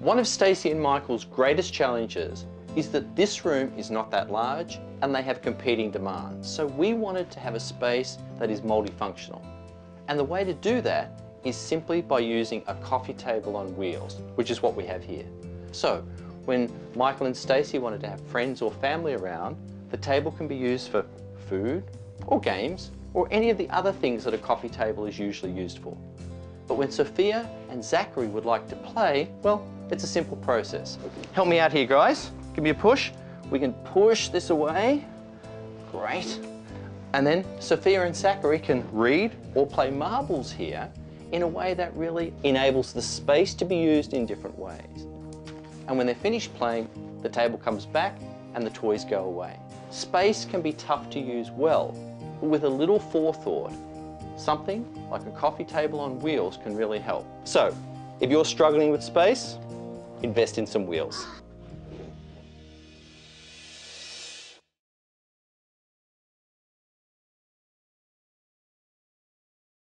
One of Stacey and Michael's greatest challenges is that this room is not that large and they have competing demands. So we wanted to have a space that is multifunctional. And the way to do that is simply by using a coffee table on wheels, which is what we have here. So when Michael and Stacey wanted to have friends or family around, the table can be used for food or games or any of the other things that a coffee table is usually used for. But when Sophia and Zachary would like to play, well, it's a simple process. Help me out here, guys. Give me a push. We can push this away. Great. And then Sophia and Zachary can read or play marbles here in a way that really enables the space to be used in different ways. And when they're finished playing, the table comes back and the toys go away. Space can be tough to use well, but with a little forethought, something like a coffee table on wheels can really help. So, if you're struggling with space, invest in some wheels.